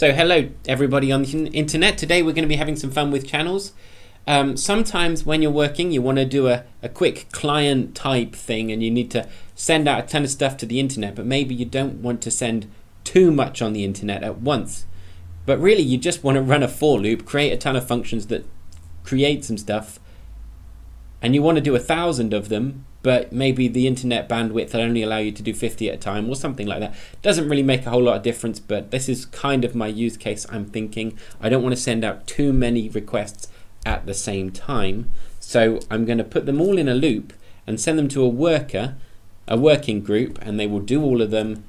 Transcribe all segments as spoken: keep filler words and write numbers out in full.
So hello everybody on the internet. Today we're going to be having some fun with channels. Um, sometimes when you're working you want to do a, a quick client type thing and you need to send out a ton of stuff to the internet, but maybe you don't want to send too much on the internet at once. But really you just want to run a for loop, create a ton of functions that create some stuff, and you want to do a thousand of them, but maybe the internet bandwidth will only allow you to do fifty at a time or something like that. Doesn't really make a whole lot of difference, but this is kind of my use case I'm thinking. I don't want to send out too many requests at the same time, so I'm going to put them all in a loop and send them to a worker, a working group, and they will do all of them,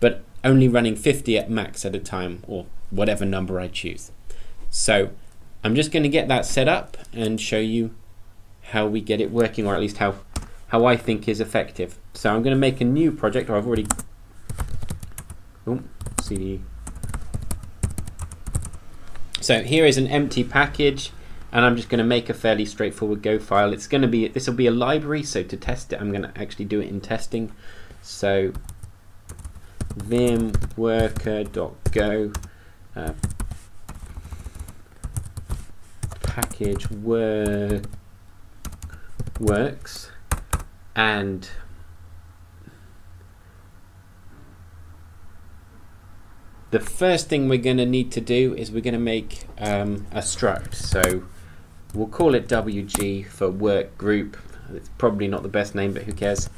but only running fifty at max at a time, or whatever number I choose. So I'm just going to get that set up and show you how we get it working, or at least how how I think is effective. So I'm going to make a new project, or I've already, oh, C D. So here is an empty package, and I'm just going to make a fairly straightforward Go file. It's going to be, this will be a library, so to test it, I'm going to actually do it in testing. So vim worker.go uh, package work works. And the first thing we're going to need to do is we're going to make um, a struct. So we'll call it W G for work group. It's probably not the best name, but who cares?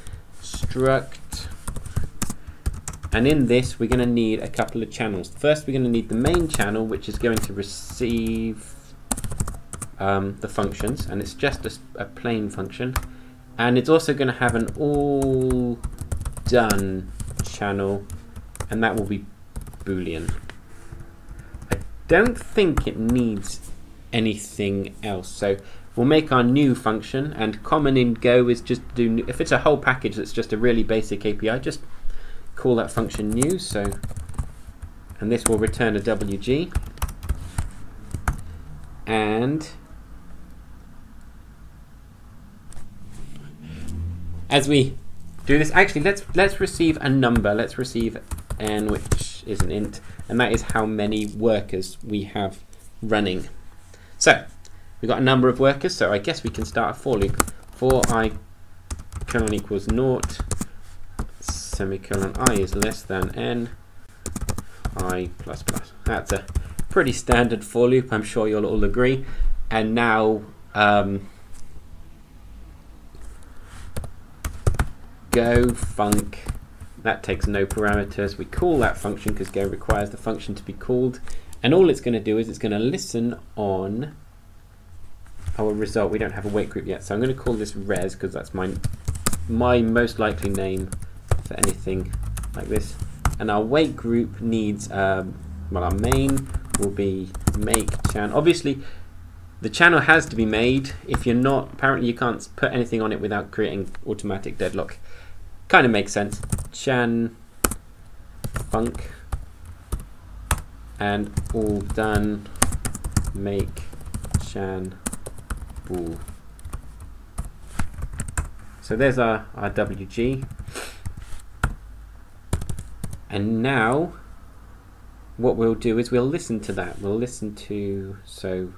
Struct. And in this, we're going to need a couple of channels. First, we're going to need the main channel, which is going to receive um, the functions. And it's just a, a plain function. And it's also going to have an all done channel, and that will be Boolean. I don't think it needs anything else. So we'll make our new function, and common in Go is just do, if it's a whole package that's just a really basic A P I, just call that function new. So, and this will return a W G. And as we do this, actually let's let's receive a number. Let's receive n, which is an int, and that is how many workers we have running. So we've got a number of workers, so I guess we can start a for loop. For I colon equals naught, semicolon, I is less than n, I plus plus. That's a pretty standard for loop, I'm sure you'll all agree. And now um, Go func, that takes no parameters. We call that function because Go requires the function to be called, and all it's going to do is it's going to listen on our result. We don't have a wait group yet, so I'm going to call this res because that's my my most likely name for anything like this. And our wait group needs um, well, our main will be make channel. Obviously the channel has to be made. If you're not, apparently you can't put anything on it without creating automatic deadlock. Kind of makes sense. Chan func and all done make chan bool. So there's our, our W G. And now what we'll do is we'll listen to that. We'll listen to, so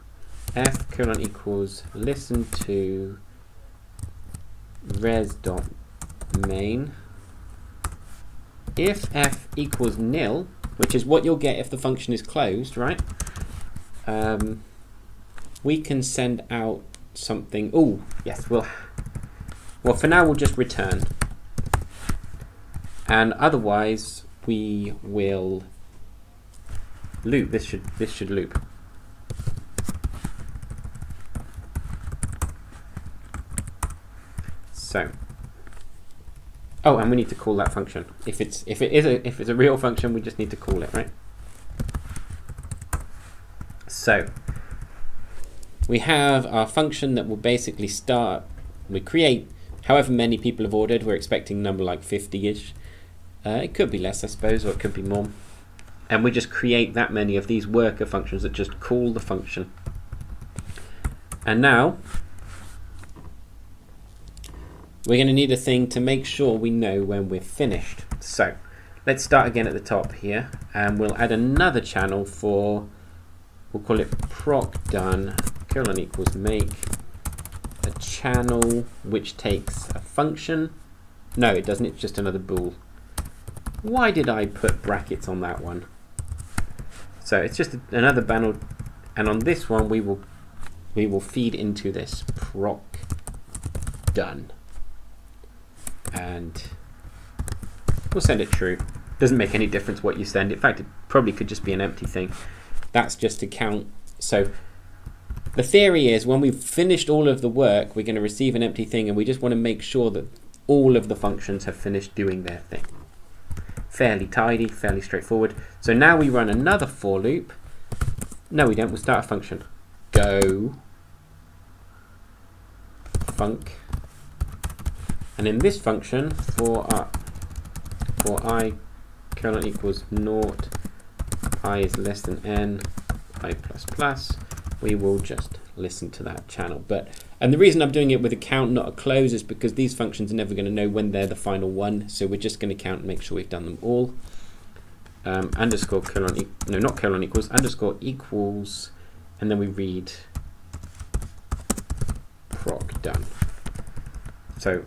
f colon equals listen to res dot main. If f equals nil, which is what you'll get if the function is closed, right? Um, we can send out something. Oh yes, we'll. Well, for now we'll just return, and otherwise we will loop. This should this should loop. So, oh, and we need to call that function. If it's if it is a if it's a real function, we just need to call it, right? So we have our function that will basically start. We create however many people have ordered. We're expecting a number like fifty-ish. Uh, it could be less, I suppose, or it could be more. And we just create that many of these worker functions that just call the function. And now we're going to need a thing to make sure we know when we're finished. So let's start again at the top here, and we'll add another channel for, we'll call it proc done colon equals make a channel which takes a function. No, it doesn't, it's just another bool. Why did I put brackets on that one? So it's just another channel, and on this one we will we will feed into this proc done, and we'll send it true. Doesn't make any difference what you send. In fact, it probably could just be an empty thing. That's just to count. So the theory is when we've finished all of the work, we're going to receive an empty thing, and we just want to make sure that all of the functions have finished doing their thing. Fairly tidy, fairly straightforward. So now we run another for loop. No, we don't. We'll start a function. Go func. And in this function, for up, for I colon equals naught, I is less than n, I plus plus, we will just listen to that channel. But and the reason I'm doing it with a count, not a close, is because these functions are never going to know when they're the final one, so we're just going to count and make sure we've done them all. Um, underscore colon, e no, not colon equals, underscore equals, and then we read proc done. So,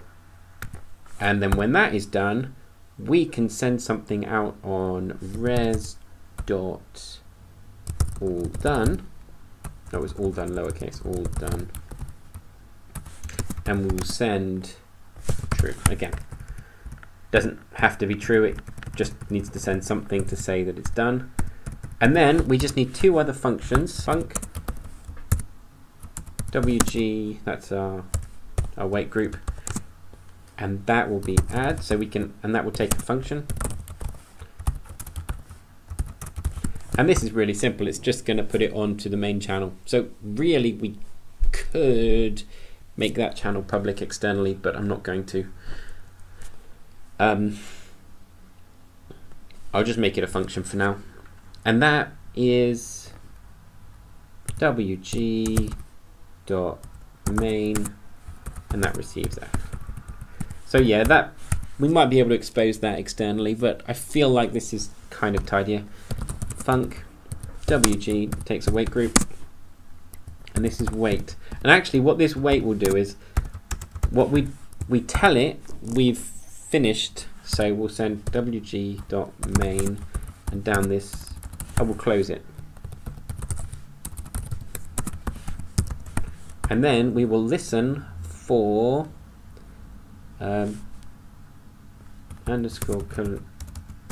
and then when that is done, we can send something out on res dot all done. No, it's all done lowercase, all done, and we'll send true again. Doesn't have to be true, it just needs to send something to say that it's done. And then we just need two other functions, func wg, that's our, our weight group, and that will be add, so we can, and that will take a function. And this is really simple, it's just going to put it onto the main channel. So really we could make that channel public externally, but I'm not going to. Um, I'll just make it a function for now. And that is wg.main, and that receives f. So yeah, that we might be able to expose that externally, but I feel like this is kind of tidier. Func wg takes a weight group, and this is weight. And actually what this weight will do is what we we tell it we've finished, so we'll send wg.main, and down this I will close it, and then we will listen for um, underscore colon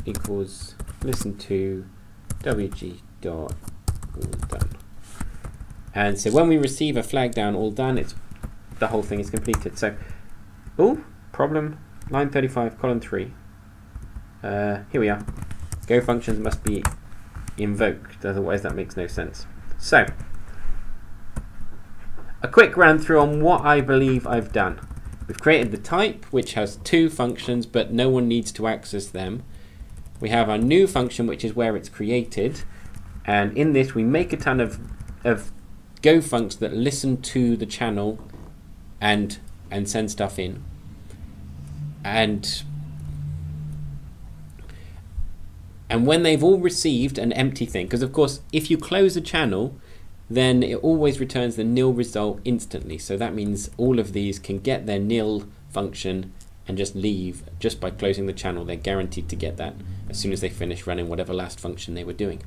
equals listen to wg dot all done, and so when we receive a flag down all done, it's the whole thing is completed. So, oh, problem line thirty-five column three. Uh, here we are. Go functions must be invoked, otherwise that makes no sense. So, a quick run through on what I believe I've done. We've created the type, which has two functions, but no one needs to access them. We have our new function, which is where it's created, and in this we make a ton of of go funcs that listen to the channel and and send stuff in. And and when they've all received an empty thing, because of course if you close a channel, then it always returns the nil result instantly. So that means all of these can get their nil function and just leave just by closing the channel. They're guaranteed to get that as soon as they finish running whatever last function they were doing.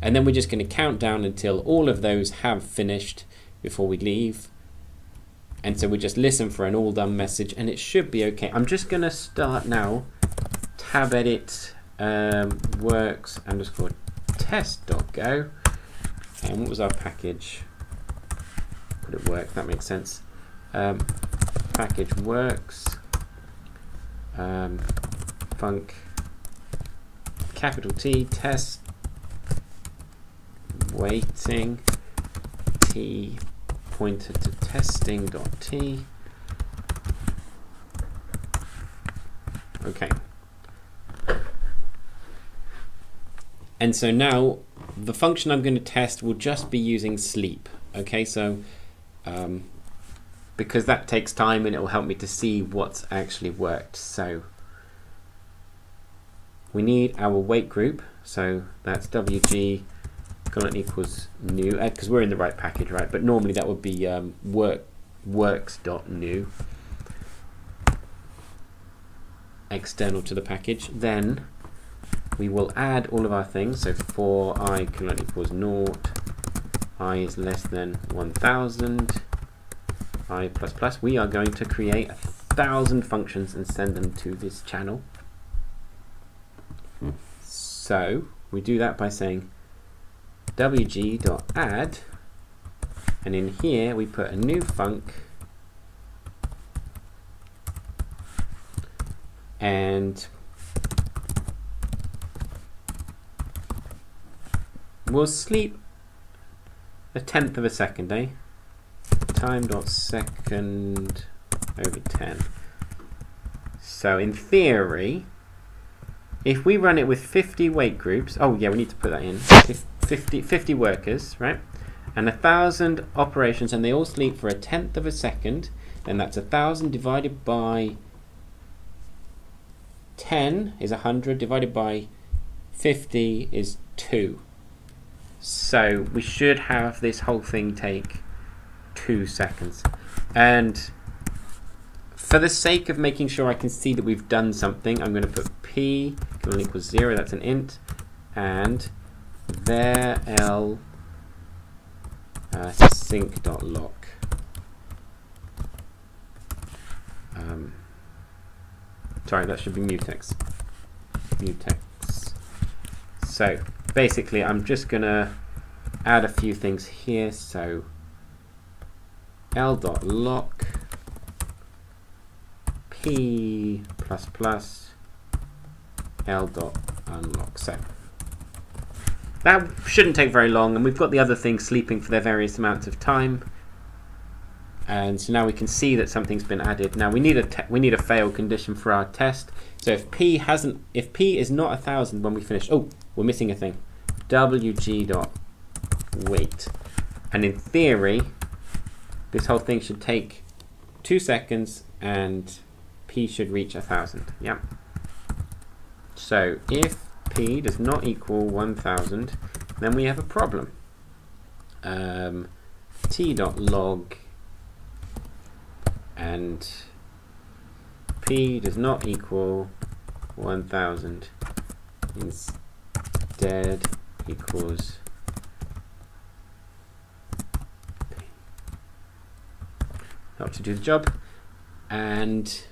And then we're just going to count down until all of those have finished before we leave. And so we just listen for an all done message, and it should be okay. I'm just going to start now, tab edit um, works underscore test.go, and what was our package? Could it work? That makes sense. Um, package works Um, func capital T test waiting T pointer to testing dot T. Okay, and so now the function I'm going to test will just be using sleep. Okay, so um, because that takes time and it will help me to see what's actually worked. So we need our weight group, so that's W G colon equals new, because we're in the right package, right? But normally that would be um, work works.new external to the package. Then we will add all of our things. So for I colon equals naught, I is less than one thousand, I plus plus. We are going to create a thousand functions and send them to this channel. Hmm. So we do that by saying wg.add, and in here we put a new func, and we'll sleep a tenth of a second, eh? Time.second over ten. So in theory, if we run it with fifty weight groups, oh yeah, we need to put that in. fifty, fifty workers, right? And a thousand operations, and they all sleep for a tenth of a second, and that's a thousand divided by ten is a hundred, divided by fifty is two. So we should have this whole thing take two seconds. And for the sake of making sure I can see that we've done something, I'm going to put p colon equals zero, that's an int, and there l uh, sync.lock. Um, sorry, that should be mutex. Mutex. So basically, I'm just going to add a few things here. So l.lock p plus plus l.unlock. So that shouldn't take very long, and we've got the other things sleeping for their various amounts of time. And so now we can see that something's been added. Now we need a te we need a fail condition for our test. So if p hasn't, if p is not a thousand when we finish, oh, we're missing a thing. wg dot wait, and in theory, this whole thing should take two seconds, and p should reach a thousand. Yeah. So if p does not equal one thousand, then we have a problem. Um, t.log and p does not equal one thousand, instead equals p. Not to do the job. And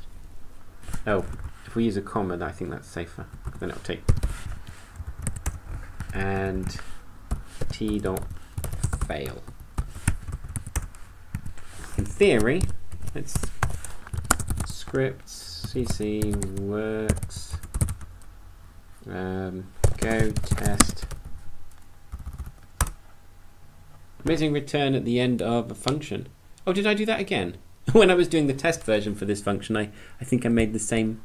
oh, if we use a comma, I think that's safer. Then it'll take. And t dot fail. In theory, it's script cc works um, go test missing return at the end of a function. Oh, did I do that again? When I was doing the test version for this function, I I think I made the same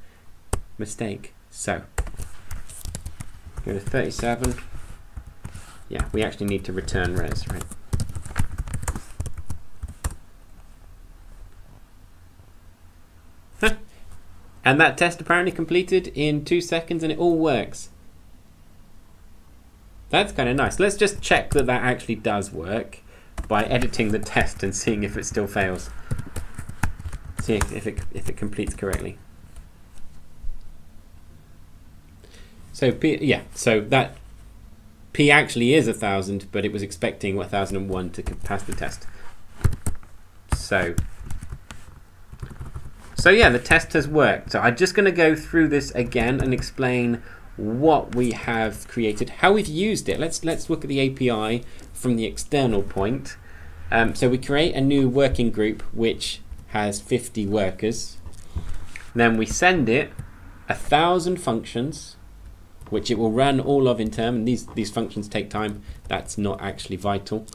mistake. So go to thirty-seven. Yeah, we actually need to return res, right? Huh. And that test apparently completed in two seconds, and it all works. That's kind of nice. Let's just check that that actually does work by editing the test and seeing if it still fails. See if, if it if it completes correctly. So p, yeah, so that p actually is a thousand, but it was expecting one thousand and one to pass the test. So, so yeah, the test has worked. So I'm just going to go through this again and explain what we have created, how we've used it. Let's let's look at the A P I from the external point. Um, so we create a new working group which has fifty workers. Then we send it a thousand functions, which it will run all of in turn, and these, these functions take time, that's not actually vital.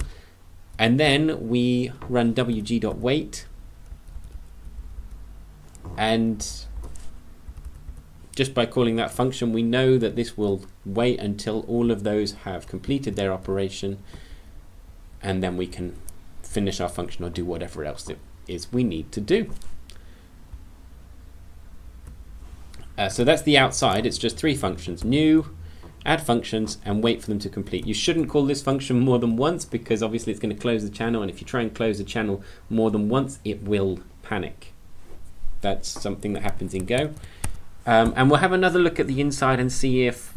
And then we run wg.wait, and just by calling that function we know that this will wait until all of those have completed their operation, and then we can finish our function or do whatever else it is we need to do. Uh, so that's the outside. It's just three functions: new, add functions, and wait for them to complete. You shouldn't call this function more than once, because obviously it's going to close the channel, and if you try and close the channel more than once, it will panic. That's something that happens in Go. Um, and we'll have another look at the inside and see if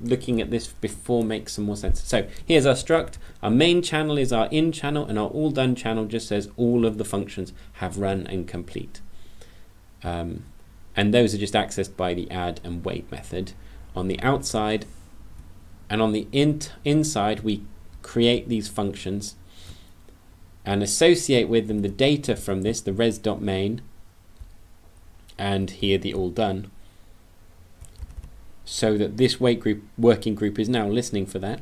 looking at this before makes some more sense. So here's our struct. Our main channel is our in channel, and our all done channel just says all of the functions have run and complete. Um, and those are just accessed by the add and wait method on the outside. And on the in inside, we create these functions and associate with them the data from this, the res.main, and here the all done, so that this wait group working group is now listening for that.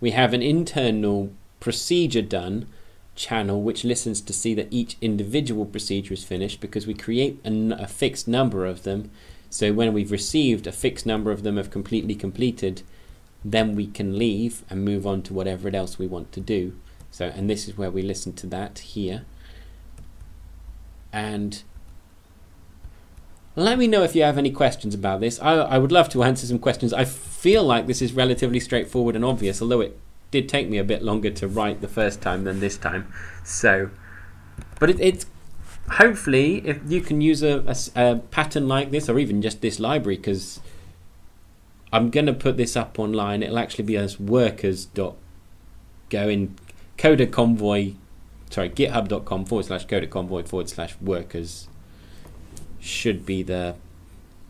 We have an internal procedure done channel which listens to see that each individual procedure is finished, because we create an, a fixed number of them. So when we've received a fixed number of them have completely completed, then we can leave and move on to whatever else we want to do. So, and this is where we listen to that here. And let me know if you have any questions about this. I, I would love to answer some questions. I feel like this is relatively straightforward and obvious, although it did take me a bit longer to write the first time than this time. So, but it, it's hopefully, if you can use a, a, a pattern like this, or even just this library, because I'm going to put this up online. It'll actually be as workers.go in coderconvoy, sorry, github.com forward slash coderconvoy forward slash workers should be the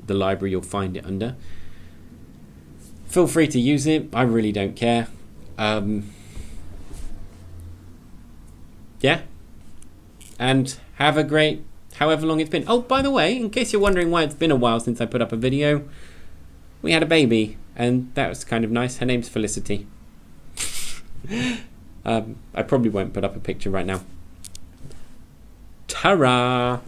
the library you'll find it under. Feel free to use it. I really don't care. Um, yeah. And have a great, however long it's been. Oh, by the way, in case you're wondering why it's been a while since I put up a video, we had a baby, and that was kind of nice. Her name's Felicity. um, I probably won't put up a picture right now. Ta-ra!